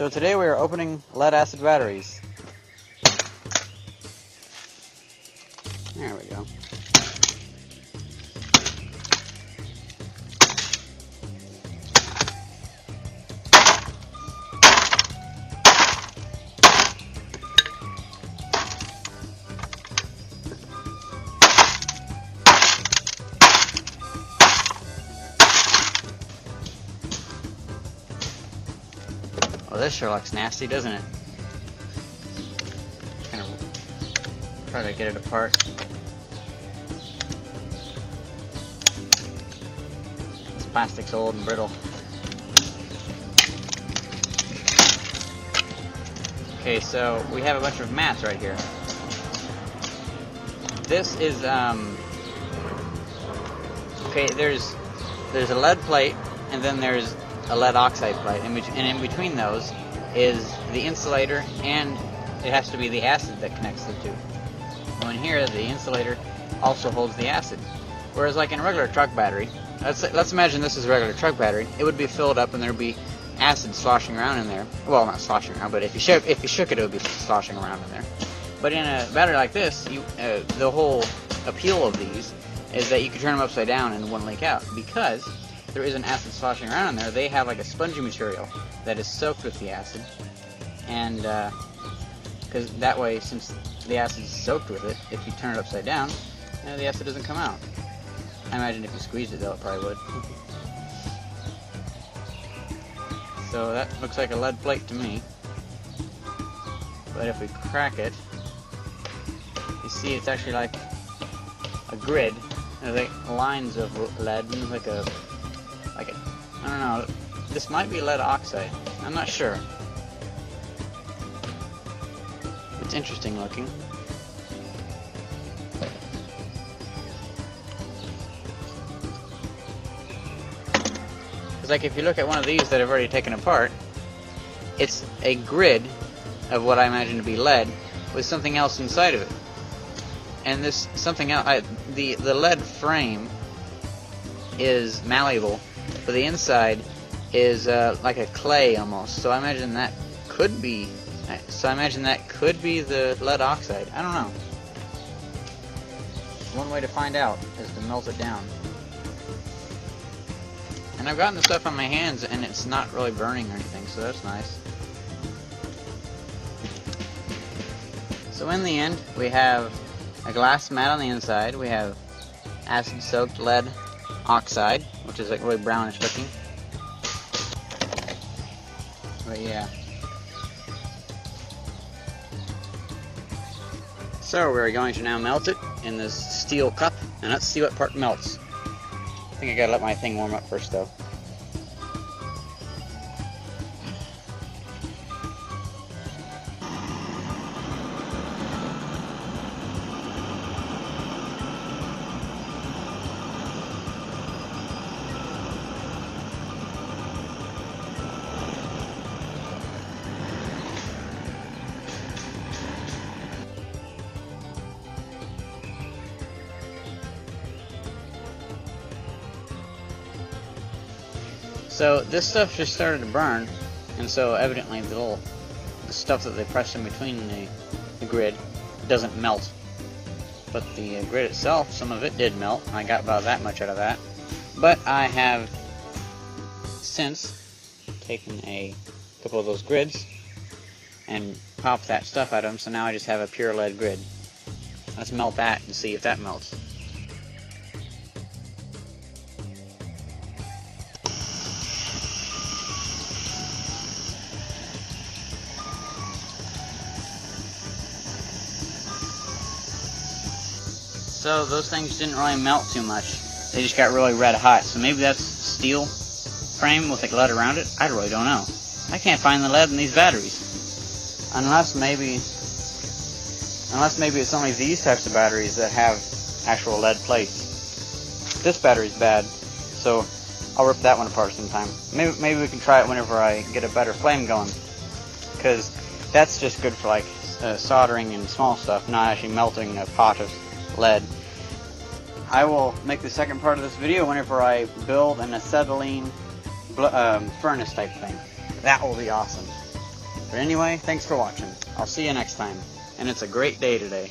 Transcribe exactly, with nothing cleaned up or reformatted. So today we are opening lead acid batteries. There we go. Well, this sure looks nasty, doesn't it? Just gonna try to get it apart. This plastic's old and brittle. Okay, so we have a bunch of mats right here. This is um. Okay, there's there's a lead plate, and then there's a lead oxide plate, and in between those is the insulator, and it has to be the acid that connects the two. Well, in here, the insulator also holds the acid. Whereas, like in a regular truck battery, let's let's imagine this is a regular truck battery. It would be filled up, and there'd be acid sloshing around in there. Well, not sloshing around, but if you shook if you shook it, it would be sloshing around in there. But in a battery like this, you uh, the whole appeal of these is that you can turn them upside down and it wouldn't leak out, because there isn't acid sloshing around in there. They have like a spongy material that is soaked with the acid, and uh, because that way, since the acid is soaked with it, if you turn it upside down, you know, the acid doesn't come out. I imagine if you squeezed it, though, it probably would. So that looks like a lead plate to me, but if we crack it, you see it's actually like a grid, you know, like lines of lead, like a Like it. I don't know, this might be lead oxide, I'm not sure. It's interesting looking. It's like if you look at one of these that I've already taken apart, it's a grid of what I imagine to be lead with something else inside of it. And this something else, I, the, the lead frame is malleable, but the inside is uh, like a clay almost. So I imagine that could be. So I imagine that could be the lead oxide. I don't know. One way to find out is to melt it down. And I've gotten the stuff on my hands, and it's not really burning or anything, so that's nice. So in the end, we have a glass mat on the inside. We have acid-soaked lead oxide, which is like really brownish looking. But yeah. So we're going to now melt it in this steel cup, and let's see what part melts. I think I gotta let my thing warm up first though. So this stuff just started to burn, and so evidently the little the stuff that they pressed in between the, the grid doesn't melt. But the uh, grid itself, some of it did melt, and I got about that much out of that. But I have since taken a couple of those grids and popped that stuff out of them, so now I just have a pure lead grid. Let's melt that and see if that melts. So those things didn't really melt too much. They just got really red hot. So maybe that's steel frame with like lead around it. I really don't know. I can't find the lead in these batteries. Unless maybe, unless maybe it's only these types of batteries that have actual lead plates. This battery's bad, so I'll rip that one apart sometime. Maybe maybe we can try it whenever I get a better flame going, because that's just good for like uh, soldering and small stuff, not actually melting a pot of lead. I will make the second part of this video whenever I build an acetylene um, furnace type thing. That will be awesome. But anyway, thanks for watching. I'll see you next time. And it's a great day today.